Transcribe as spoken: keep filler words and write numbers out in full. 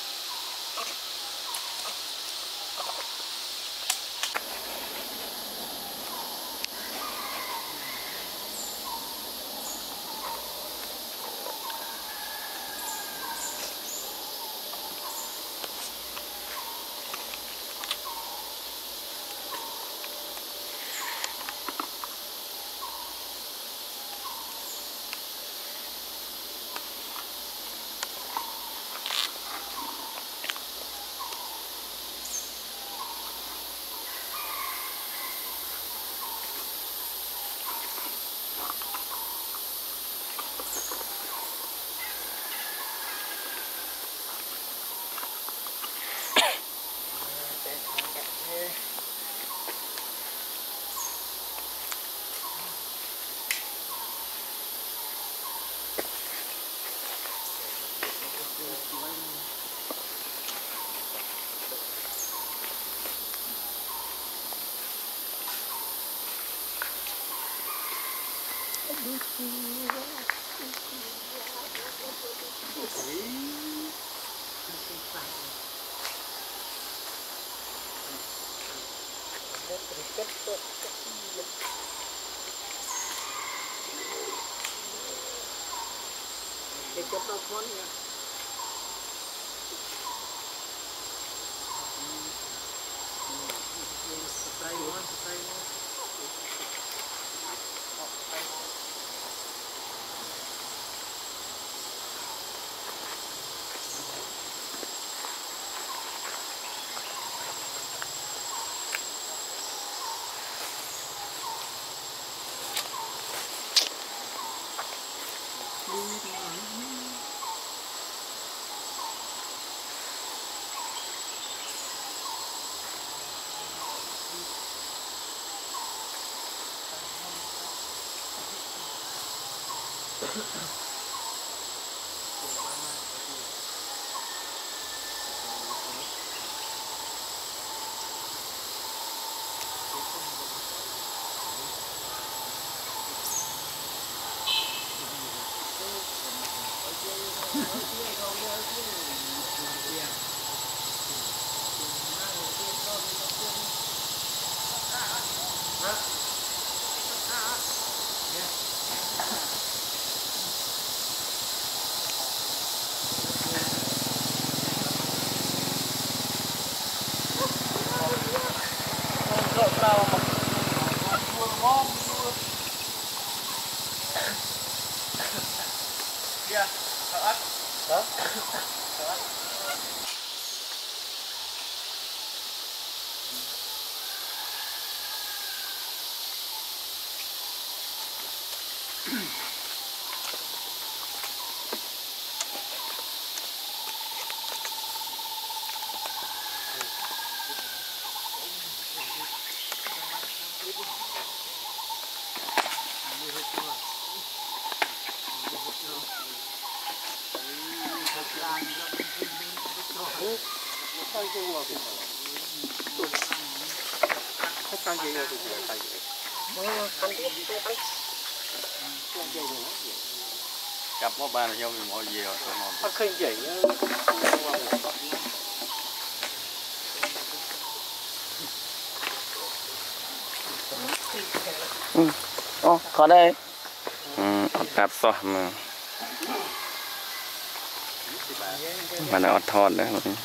lỡ Cặp có ba là nhau mình mọi gì rồi. Bắt khinh chỉ ừ. Ô, có đây. Ừ, cặp to mà. Mà nó thon đấy.